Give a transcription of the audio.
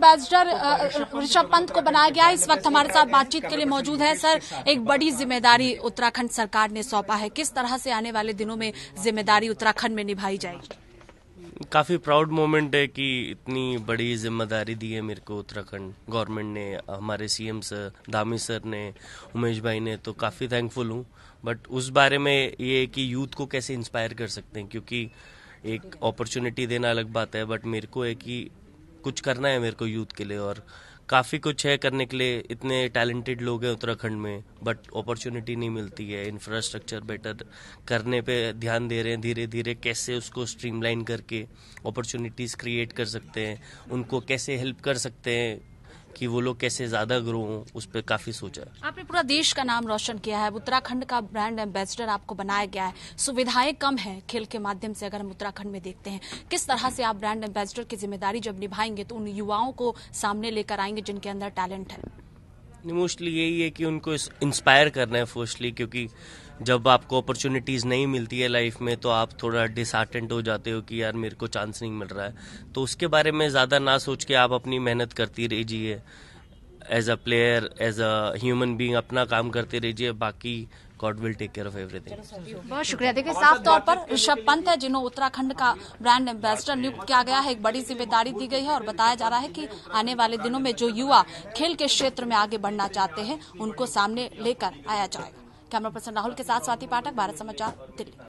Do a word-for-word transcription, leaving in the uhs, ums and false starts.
Ambassador Rishabh Pant को बनाया गया है। इस वक्त हमारे साथ बातचीत के लिए मौजूद है। सर, एक बड़ी जिम्मेदारी उत्तराखंड सरकार ने सौंपा है, किस तरह से आने वाले दिनों में जिम्मेदारी उत्तराखंड में निभाई जाएगी? काफी प्राउड मोमेंट है कि इतनी बड़ी जिम्मेदारी दी है मेरे को उत्तराखंड गवर्नमेंट ने, हमारे सीएम सर धामी सर ने, उमेश भाई ने, तो काफी थैंकफुल हूँ। बट उस बारे में ये कि यूथ को कैसे इंस्पायर कर सकते हैं, क्योंकि एक अपॉर्चुनिटी देना अलग बात है, बट मेरे को है कि कुछ करना है मेरे को यूथ के लिए, और काफ़ी कुछ है करने के लिए। इतने टैलेंटेड लोग हैं उत्तराखंड में, बट अपॉर्चुनिटी नहीं मिलती है। इंफ्रास्ट्रक्चर बेटर करने पे ध्यान दे रहे हैं धीरे धीरे, कैसे उसको स्ट्रीमलाइन करके अपॉर्चुनिटीज़ क्रिएट कर सकते हैं, उनको कैसे हेल्प कर सकते हैं कि वो लोग कैसे ज्यादा ग्रो हों, उस पर काफी सोचा। आपने पूरा देश का नाम रोशन किया है, उत्तराखंड का ब्रांड एम्बेसडर आपको बनाया गया है। सुविधाएं कम है खेल के माध्यम से, अगर हम उत्तराखंड में देखते हैं, किस तरह से आप ब्रांड एम्बेसडर की जिम्मेदारी जब निभाएंगे तो उन युवाओं को सामने लेकर आएंगे जिनके अंदर टैलेंट है? मोस्टली यही है कि उनको इंस्पायर करना है फर्स्टली, क्योंकि जब आपको अपॉर्चुनिटीज़ नहीं मिलती है लाइफ में तो आप थोड़ा डिसहार्टेंट हो जाते हो कि यार मेरे को चांस नहीं मिल रहा है। तो उसके बारे में ज़्यादा ना सोच के आप अपनी मेहनत करती रहिए, as a player, as a human being अपना काम करते रहिए, बाकी God will take care of everything. बहुत शुक्रिया। देखिए, साफ तौर पर ऋषभ पंत है जिन्होंने उत्तराखंड का ब्रांड एम्बेसडर नियुक्त किया गया है। एक बड़ी जिम्मेदारी दी गई है और बताया जा रहा है कि आने वाले दिनों में जो युवा खेल के क्षेत्र में आगे बढ़ना चाहते हैं उनको सामने लेकर आया जाएगा। कैमरा पर्सन राहुल के साथ स्वाति पाठक, भारत समाचार, दिल्ली।